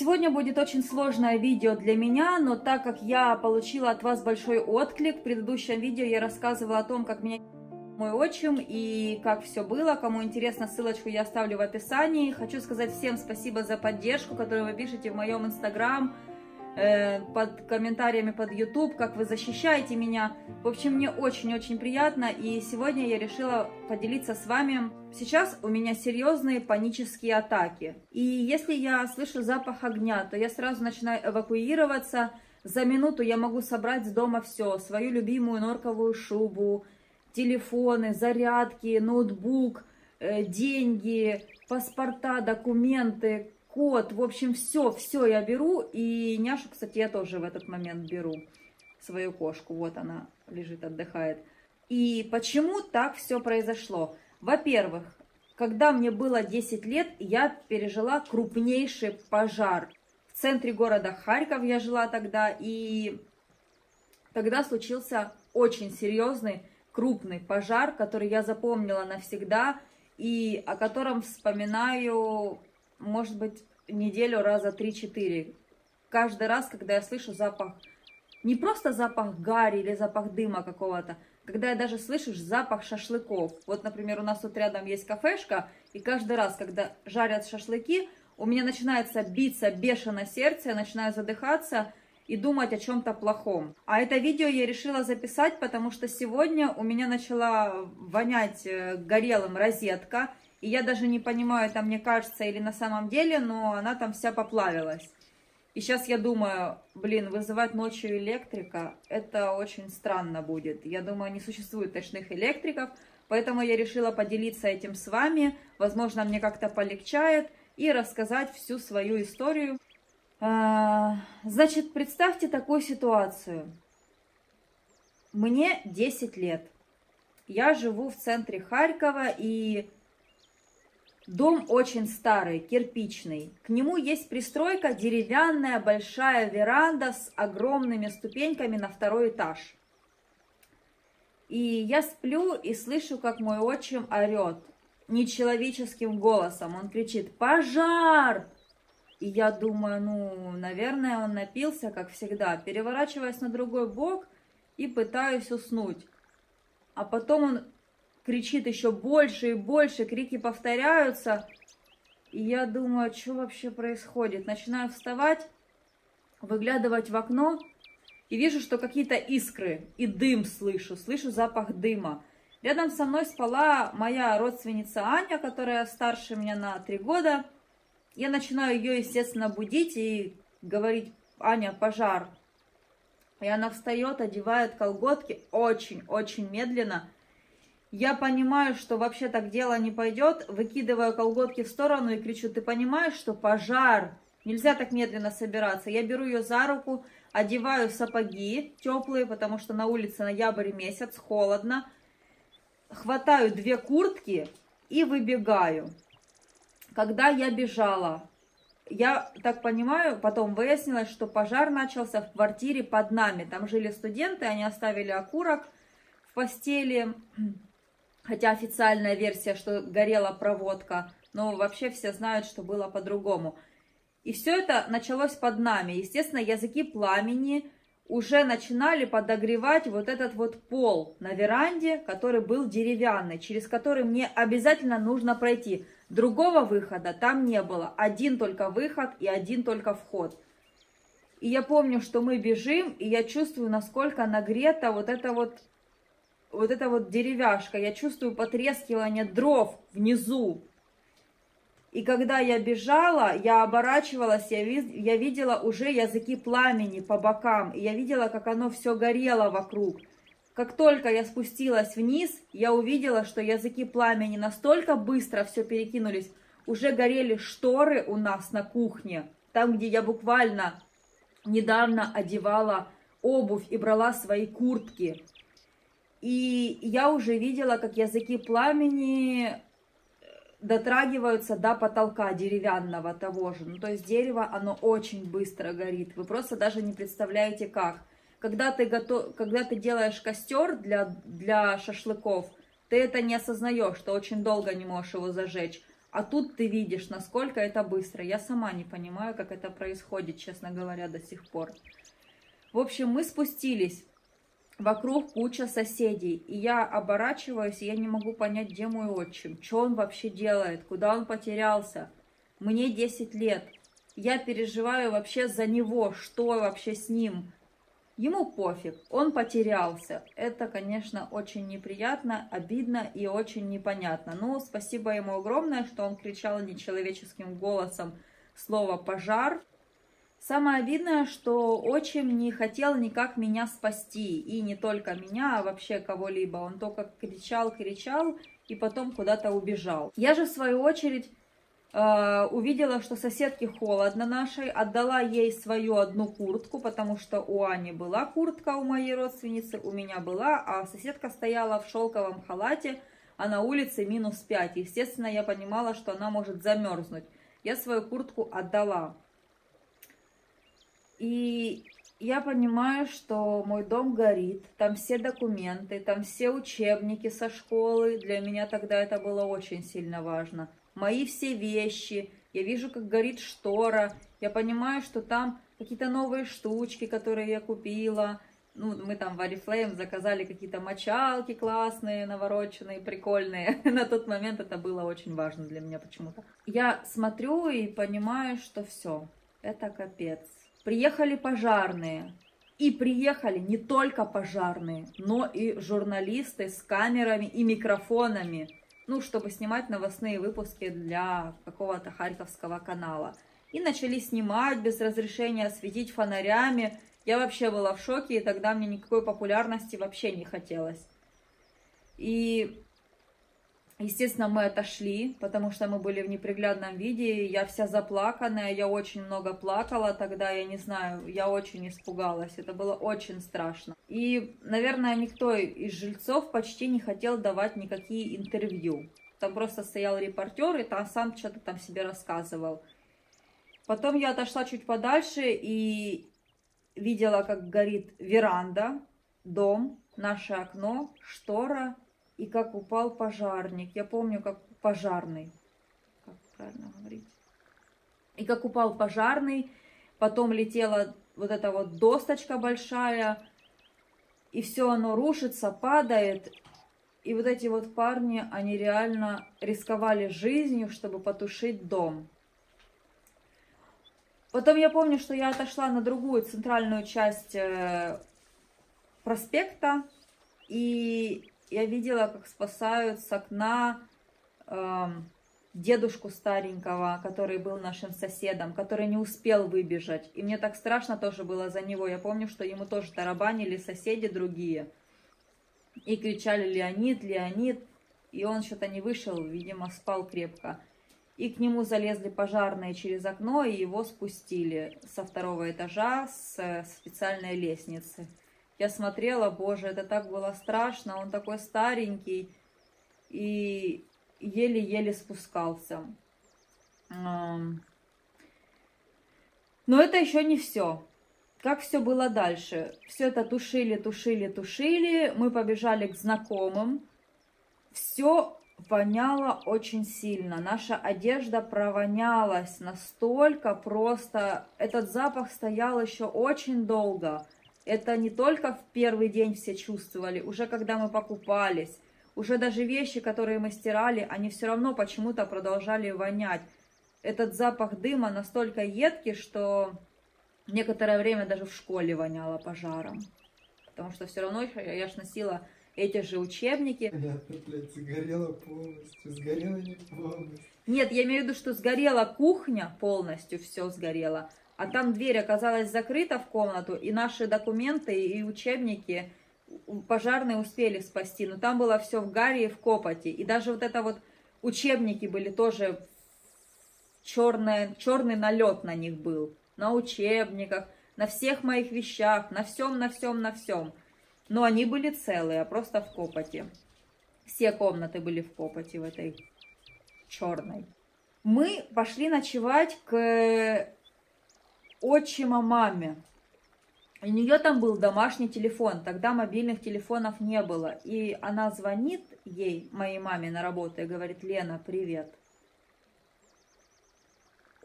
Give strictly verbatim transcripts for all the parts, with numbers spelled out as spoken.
Сегодня будет очень сложное видео для меня, но так как я получила от вас большой отклик, в предыдущем видео я рассказывала о том, как меня мой отчим и как все было. Кому интересно, ссылочку я оставлю в описании. Хочу сказать всем спасибо за поддержку, которую вы пишете в моем инстаграм, под комментариями под YouTube, как вы защищаете меня. В общем, мне очень-очень приятно, и сегодня я решила поделиться с вами. Сейчас у меня серьезные панические атаки, и если я слышу запах огня, то я сразу начинаю эвакуироваться. За минуту я могу собрать с дома все: свою любимую норковую шубу, телефоны, зарядки, ноутбук, деньги, паспорта, документы, кот, в общем, все, все я беру. И няшу, кстати, я тоже в этот момент беру, свою кошку. Вот она лежит, отдыхает. И почему так все произошло? Во-первых, когда мне было десять лет, я пережила крупнейший пожар. В центре города Харьков я жила тогда, и тогда случился очень серьезный, крупный пожар, который я запомнила навсегда, и о котором вспоминаю, может быть, неделю раза три-четыре. Каждый раз, когда я слышу запах, не просто запах гари или запах дыма какого-то, когда я даже слышу запах шашлыков. Вот, например, у нас тут рядом есть кафешка, и каждый раз, когда жарят шашлыки, у меня начинается биться бешено сердце, я начинаю задыхаться и думать о чем-то плохом. А это видео я решила записать, потому что сегодня у меня начала вонять горелым розетка, и я даже не понимаю, это мне кажется или на самом деле, но она там вся поплавилась. И сейчас я думаю, блин, вызывать ночью электрика, это очень странно будет. Я думаю, не существует ночных электриков, поэтому я решила поделиться этим с вами. Возможно, мне как-то полегчает, и рассказать всю свою историю. Значит, представьте такую ситуацию. Мне десять лет. Я живу в центре Харькова, и дом очень старый, кирпичный. К нему есть пристройка, деревянная большая веранда с огромными ступеньками на второй этаж. И я сплю и слышу, как мой отчим орет нечеловеческим голосом. Он кричит: «Пожар!» И я думаю, ну, наверное, он напился, как всегда. Переворачиваюсь на другой бок и пытаюсь уснуть. А потом он кричит еще больше и больше, крики повторяются. И я думаю, что вообще происходит? Начинаю вставать, выглядывать в окно, и вижу, что какие-то искры, и дым слышу, слышу запах дыма. Рядом со мной спала моя родственница Аня, которая старше меня на три года. Я начинаю ее, естественно, будить и говорить: «Аня, пожар!» И она встает, одевает колготки очень-очень медленно. Я понимаю, что вообще так дело не пойдет, выкидываю колготки в сторону и кричу: «Ты понимаешь, что пожар? Нельзя так медленно собираться». Я беру ее за руку, одеваю сапоги теплые, потому что на улице ноябрь месяц, холодно. Хватаю две куртки и выбегаю. Когда я бежала, я так понимаю, потом выяснилось, что пожар начался в квартире под нами. Там жили студенты, они оставили окурок в постели. Хотя официальная версия, что горела проводка, но вообще все знают, что было по-другому. И все это началось под нами. Естественно, языки пламени уже начинали подогревать вот этот вот пол на веранде, который был деревянный, через который мне обязательно нужно пройти. Другого выхода там не было. Один только выход и один только вход. И я помню, что мы бежим, и я чувствую, насколько нагрета вот это вот... Вот эта вот деревяшка, я чувствую потрескивание дров внизу. И когда я бежала, я оборачивалась, я, виз... я видела уже языки пламени по бокам. И я видела, как оно все горело вокруг. Как только я спустилась вниз, я увидела, что языки пламени настолько быстро все перекинулись. Уже горели шторы у нас на кухне. Там, где я буквально недавно одевала обувь и брала свои куртки. И я уже видела, как языки пламени дотрагиваются до потолка деревянного того же. Ну, то есть дерево, оно очень быстро горит. Вы просто даже не представляете, как. Когда ты, готов... Когда ты делаешь костер для... для шашлыков, ты это не осознаешь, что очень долго не можешь его зажечь. А тут ты видишь, насколько это быстро. Я сама не понимаю, как это происходит, честно говоря, до сих пор. В общем, мы спустились. Вокруг куча соседей. И я оборачиваюсь, и я не могу понять, где мой отчим. Что он вообще делает? Куда он потерялся? Мне десять лет. Я переживаю вообще за него. Что вообще с ним? Ему пофиг. Он потерялся. Это, конечно, очень неприятно, обидно и очень непонятно. Но спасибо ему огромное, что он кричал нечеловеческим голосом слово «пожар». Самое обидное, что отчим не хотел никак меня спасти. И не только меня, а вообще кого-либо. Он только кричал, кричал и потом куда-то убежал. Я же, в свою очередь, э, увидела, что соседке холодно нашей. Отдала ей свою одну куртку, потому что у Ани была куртка, у моей родственницы, у меня была. А соседка стояла в шелковом халате, а на улице минус пять. Естественно, я понимала, что она может замерзнуть. Я свою куртку отдала. И я понимаю, что мой дом горит, там все документы, там все учебники со школы. Для меня тогда это было очень сильно важно. Мои все вещи, я вижу, как горит штора, я понимаю, что там какие-то новые штучки, которые я купила. Ну, мы там в Ариflame заказали какие-то мочалки классные, навороченные, прикольные. На тот момент это было очень важно для меня почему-то. Я смотрю и понимаю, что все, это капец. Приехали пожарные, и приехали не только пожарные, но и журналисты с камерами и микрофонами, ну, чтобы снимать новостные выпуски для какого-то харьковского канала. И начали снимать без разрешения, светить фонарями. Я вообще была в шоке, и тогда мне никакой популярности вообще не хотелось. И... естественно, мы отошли, потому что мы были в неприглядном виде, я вся заплаканная, я очень много плакала тогда, я не знаю, я очень испугалась, это было очень страшно. И, наверное, никто из жильцов почти не хотел давать никакие интервью. Там просто стоял репортер, и там сам что-то там себе рассказывал. Потом я отошла чуть подальше и видела, как горит веранда, дом, наше окно, штора. И как упал пожарник. Я помню, как пожарный. Как правильно говорить? И как упал пожарный. Потом летела вот эта вот досточка большая. И все оно рушится, падает. И вот эти вот парни, они реально рисковали жизнью, чтобы потушить дом. Потом я помню, что я отошла на другую центральную часть проспекта. И... я видела, как спасают с окна э, дедушку старенького, который был нашим соседом, который не успел выбежать. И мне так страшно тоже было за него. Я помню, что ему тоже тарабанили соседи другие. И кричали: «Леонид, Леонид!» И он что-то не вышел, видимо, спал крепко. И к нему залезли пожарные через окно, и его спустили со второго этажа с специальной лестницы. Я смотрела, боже, это так было страшно, он такой старенький и еле-еле спускался. Но это еще не все. Как все было дальше? Все это тушили, тушили, тушили, мы побежали к знакомым. Все воняло очень сильно, наша одежда провонялась настолько просто. Этот запах стоял еще очень долго. Это не только в первый день все чувствовали, уже когда мы покупались, уже даже вещи, которые мы стирали, они все равно почему-то продолжали вонять. Этот запах дыма настолько едкий, что некоторое время даже в школе воняло пожаром. Потому что все равно я ж носила эти же учебники. Сгорела полностью, сгорела не полностью. Нет, я имею в виду, что сгорела кухня полностью, все сгорело. А там дверь оказалась закрыта в комнату, и наши документы и учебники пожарные успели спасти. Но там было все в гаре и в копоти. И даже вот это вот учебники были тоже, черное, черный налет на них был. На учебниках, на всех моих вещах, на всем, на всем, на всем. Но они были целые, а просто в копоти. Все комнаты были в копоти в этой черной. Мы пошли ночевать к... отчима маме. У нее там был домашний телефон, тогда мобильных телефонов не было. И она звонит ей, моей маме, на работу и говорит: «Лена, привет.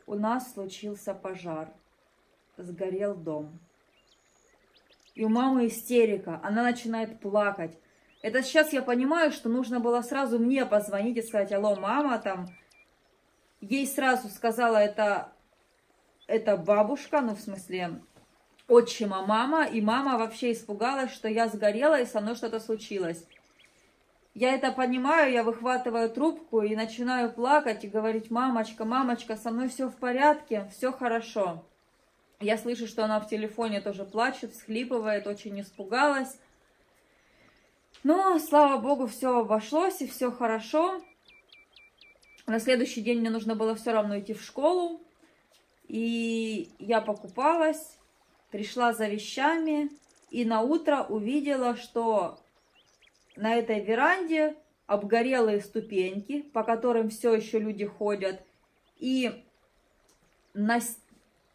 у нас случился пожар, сгорел дом. И у мамы истерика, она начинает плакать. Это сейчас я понимаю, что нужно было сразу мне позвонить и сказать: алло, мама, там. Ей сразу сказала это, это бабушка, ну в смысле отчима мама, и мама вообще испугалась, что я сгорела и со мной что-то случилось. Я это понимаю, я выхватываю трубку и начинаю плакать и говорить: мамочка, мамочка, со мной все в порядке, все хорошо. Я слышу, что она в телефоне тоже плачет, всхлипывает, очень испугалась. Но, слава богу, все обошлось и все хорошо. На следующий день мне нужно было все равно идти в школу. И я покупалась, пришла за вещами и на утро увидела, что на этой веранде обгорелые ступеньки, по которым все еще люди ходят, и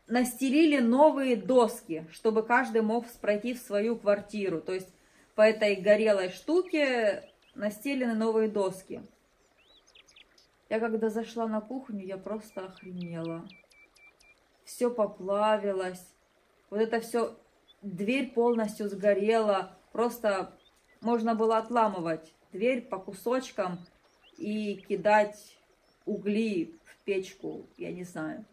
настелили новые доски, чтобы каждый мог пройти в свою квартиру. То есть по этой горелой штуке настелены новые доски. Я когда зашла на кухню, я просто охренела. Все поплавилось. Вот это все, дверь полностью сгорела, просто... Можно было отламывать дверь по кусочкам и кидать угли в печку, я не знаю.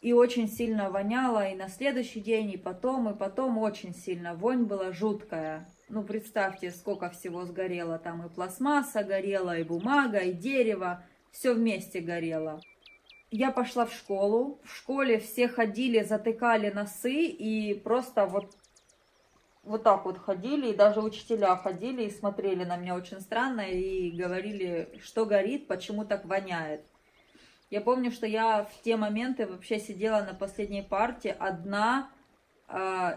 И очень сильно воняло, и на следующий день, и потом, и потом очень сильно. Вонь была жуткая. Ну, представьте, сколько всего сгорело. Там и пластмасса горела, и бумага, и дерево. Все вместе горело. Я пошла в школу. В школе все ходили, затыкали носы и просто вот... Вот так вот ходили, и даже учителя ходили и смотрели на меня очень странно, и говорили, что горит, почему так воняет. Я помню, что я в те моменты вообще сидела на последней парте одна,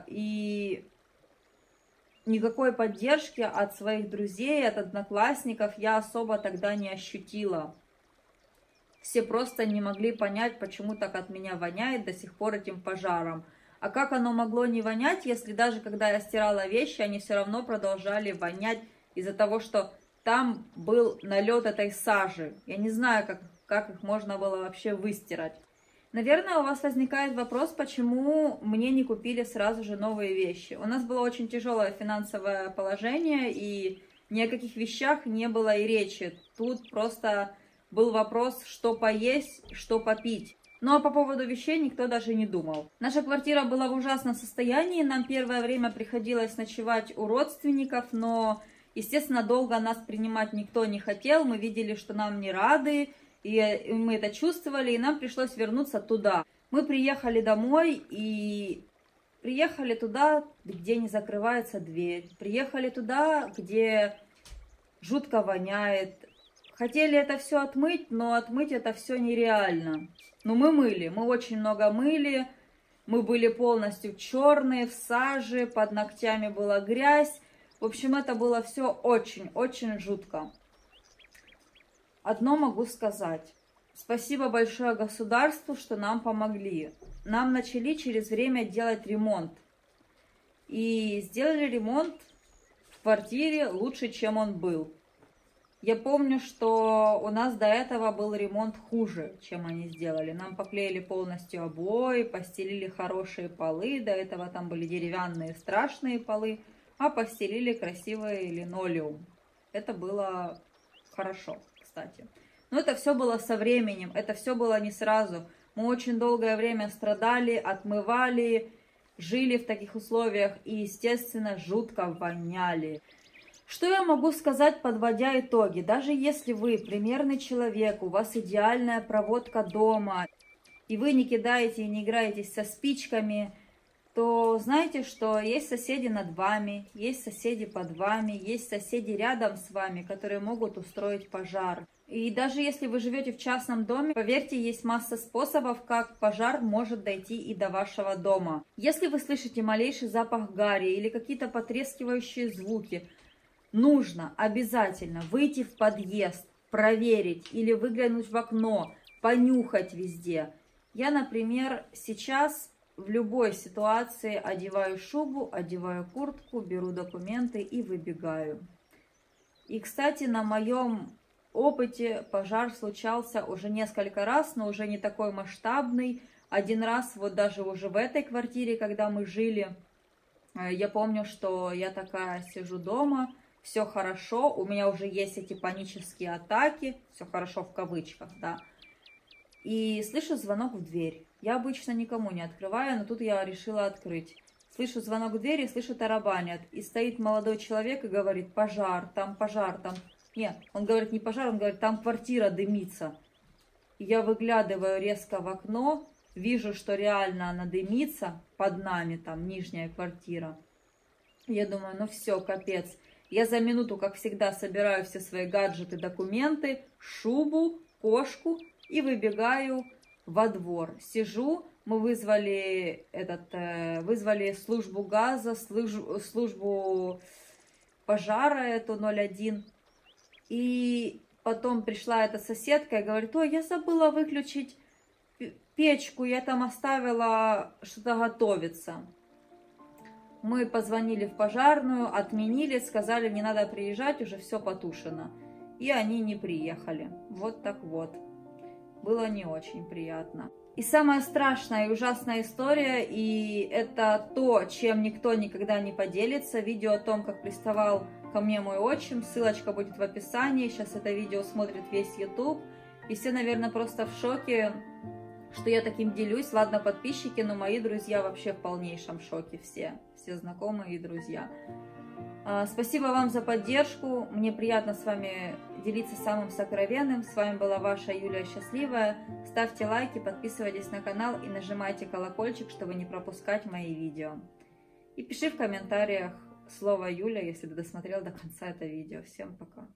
и никакой поддержки от своих друзей, от одноклассников я особо тогда не ощутила. Все просто не могли понять, почему так от меня воняет до сих пор этим пожаром. А как оно могло не вонять, если даже когда я стирала вещи, они все равно продолжали вонять из-за того, что там был налет этой сажи. Я не знаю, как, как их можно было вообще выстирать. Наверное, у вас возникает вопрос, почему мне не купили сразу же новые вещи. У нас было очень тяжелое финансовое положение, и ни о каких вещах не было и речи. Тут просто был вопрос, что поесть, что попить. Ну а по поводу вещей никто даже не думал. Наша квартира была в ужасном состоянии, нам первое время приходилось ночевать у родственников, но, естественно, долго нас принимать никто не хотел, мы видели, что нам не рады, и мы это чувствовали, и нам пришлось вернуться туда. Мы приехали домой и приехали туда, где не закрывается дверь, приехали туда, где жутко воняет. Хотели это все отмыть, но отмыть это все нереально. Но мы мыли, мы очень много мыли, мы были полностью черные, в саже, под ногтями была грязь. В общем, это было все очень-очень жутко. Одно могу сказать. Спасибо большое государству, что нам помогли. Нам начали через время делать ремонт. И сделали ремонт в квартире лучше, чем он был. Я помню, что у нас до этого был ремонт хуже, чем они сделали. Нам поклеили полностью обои, постелили хорошие полы. До этого там были деревянные страшные полы, а постелили красивый линолеум. Это было хорошо, кстати. Но это все было со временем, это все было не сразу. Мы очень долгое время страдали, отмывали, жили в таких условиях и, естественно, жутко воняли. Что я могу сказать, подводя итоги? Даже если вы примерный человек, у вас идеальная проводка дома, и вы не кидаете и не играетесь со спичками, то знаете, что есть соседи над вами, есть соседи под вами, есть соседи рядом с вами, которые могут устроить пожар. И даже если вы живете в частном доме, поверьте, есть масса способов, как пожар может дойти и до вашего дома. Если вы слышите малейший запах гари или какие-то потрескивающие звуки, нужно обязательно выйти в подъезд, проверить или выглянуть в окно, понюхать везде. Я, например, сейчас в любой ситуации одеваю шубу, одеваю куртку, беру документы и выбегаю. И, кстати, на моем опыте пожар случался уже несколько раз, но уже не такой масштабный. Один раз, вот даже уже в этой квартире, когда мы жили, я помню, что я такая сижу дома, все хорошо, у меня уже есть эти панические атаки, все хорошо в кавычках, да. И слышу звонок в дверь. Я обычно никому не открываю, но тут я решила открыть. Слышу звонок в дверь и слышу тарабанят. И стоит молодой человек и говорит: пожар, там пожар, там... Нет, он говорит не пожар, он говорит, там квартира дымится. Я выглядываю резко в окно, вижу, что реально она дымится, под нами там нижняя квартира. Я думаю, ну все, капец. Я за минуту, как всегда, собираю все свои гаджеты, документы, шубу, кошку и выбегаю во двор. Сижу, мы вызвали, этот, вызвали службу газа, службу пожара эту ноль один. И потом пришла эта соседка и говорит: ой, я забыла выключить печку, я там оставила что-то готовиться. Мы позвонили в пожарную, отменили, сказали, не надо приезжать, уже все потушено. И они не приехали. Вот так вот. Было не очень приятно. И самая страшная и ужасная история, и это то, чем никто никогда не поделится, видео о том, как приставал ко мне мой отчим, ссылочка будет в описании, сейчас это видео смотрит весь YouTube, и все, наверное, просто в шоке, что я таким делюсь, ладно, подписчики, но мои друзья вообще в полнейшем шоке все, все знакомые и друзья. Спасибо вам за поддержку, мне приятно с вами делиться самым сокровенным, с вами была ваша Юлия Счастливая, ставьте лайки, подписывайтесь на канал и нажимайте колокольчик, чтобы не пропускать мои видео. И пиши в комментариях слово Юля, если ты досмотрел до конца это видео. Всем пока!